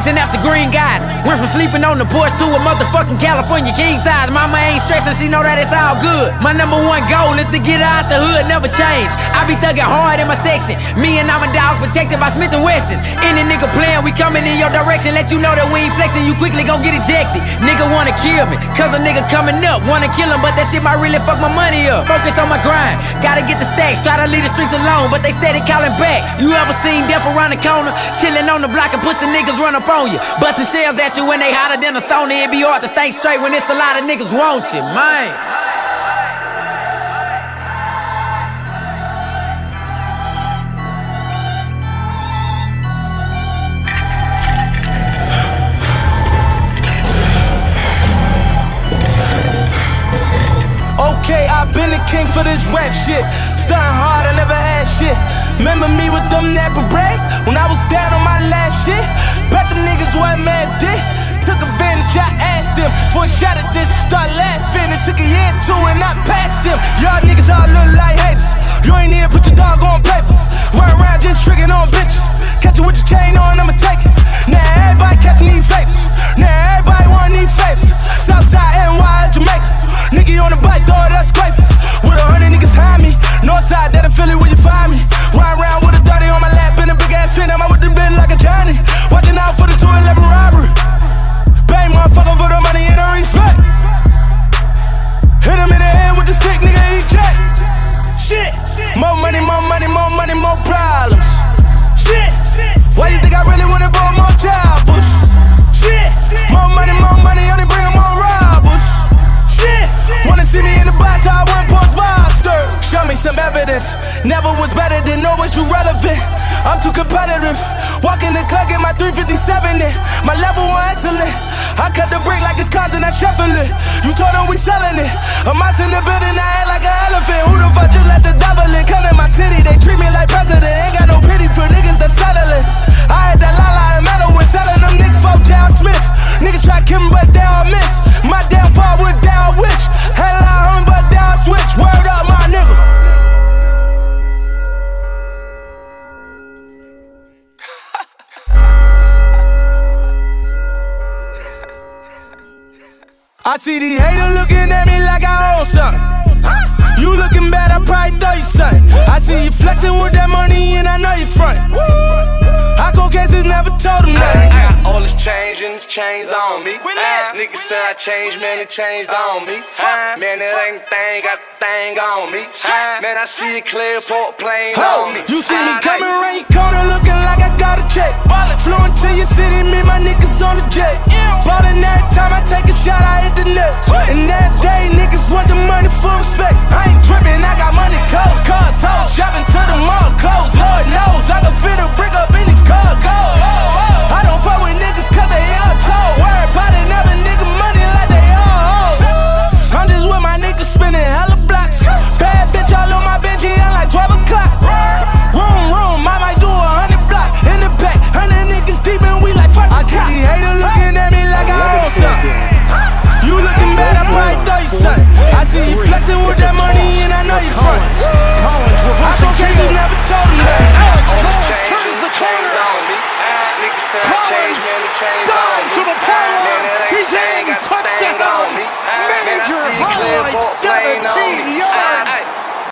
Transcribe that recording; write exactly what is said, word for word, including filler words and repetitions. chasing after green guys. Went from sleeping on the porch to a motherfucking California king size. Mama ain't stressing, she know that it's all good. My number one goal is to get out the hood, never change. I be thugging hard in my section. Me and I'm a dog protected by Smith and Weston. Any nigga playing, we coming in your direction. Let you know that we ain't flexing, you quickly gon' get ejected. Nigga wanna kill me, cause a nigga coming up. Wanna kill him, but that shit might really fuck my money up. Focus on my grind, gotta get the stacks. Try to leave the streets alone, but they steady calling back. You ever seen death around the corner? Chilling on the block and pussy niggas run up on you. Busting shells at you when they hotter than a Sony. It be hard to think straight when it's a lot of niggas want you, man. I've been the king for this rap shit. Starting hard, I never had shit. Remember me with them Napa braids? When I was down on my last shit. Bet the niggas what mad did. Took advantage, I asked them for a shot at this, start laughing. It took a year or two and I passed them. Y'all niggas all look like haters. You ain't here, put your dog on paper. Run around just tricking on bitches. Catch you with your chain on, I'ma take it. Now everybody catching these favors. Now everybody want these favors. Southside, N Y, Jamaica. Nigga on the bike, throw it up, scrape it. With a hundred niggas hide me. Northside, that in Philly, where you find me. Ride around with a dirty on my lap and a big ass fin. I'm out with the bin like a Johnny. Watching out for the two eleven robbery. Bang, motherfucker, for the money and the respect. Hit him in the head with the stick, nigga, he jack. Shit. More money, more money, more money, more problems. Shit. Why you think I really wanna buy more choppers? Shit. More money, more money, only bring more robbers. Shit. Wanna see me in the box, I went post monster. Show me some evidence. Never was better than always, you relevant. I'm too competitive. Walking the clock in my three fifty-seven in. My level one excellent. I cut the brick like it's cars and I shuffle it. You told them we selling it. I'm out in the building, I act like an elephant. Who the fuck just let the devil in? Come in my city, they treat me like president. Ain't got no pity for niggas that's settling. I had that lala and metal with selling them niggas for John Smith. Niggas try to kill me, but they all miss. My downfall was down witch. Hell, I hung but down switch. Word up, my nigga. I see these haters looking at me like I own something. You looking bad, I probably thought you something. I see you flexing with that money and I know you front. I go cases never told them nothing. I got all this change and the chains on me. Uh, Niggas said I changed, man, it changed on me. Uh, man, that ain't thing, got the thing on me. Uh, man, I see a clear port plane on me. You see me coming rain corner looking like I got a check. Flew into your city, me, my niggas on the jet. Ballin' every time I take a shot, I hit the net. And that day, niggas want the money for respect. I ain't trippin', I got money, clothes, cars, hoes. Shopping to the mall, clothes, Lord knows. I can fit a brick up in these cars. Go. I don't fuck with niggas cause they all told. Worry about another nigga money like they all owe. I'm just with my niggas spinning hella blocks. Bad bitch all on my bench, yeah, like twelve o'clock. Room, room, I might do a hundred block. In the back, hundred niggas deep and we like fuck the cops. I see these haters looking at me like I own something. You looking bad, I probably thought you something. I see you flexing with that money and I know you front. I go cases never told them that. Chains on me. Niggas said I changed, man, the chains on me. Man, that ain't thing, got the thing on me. Man, I see a clear ball playing on me.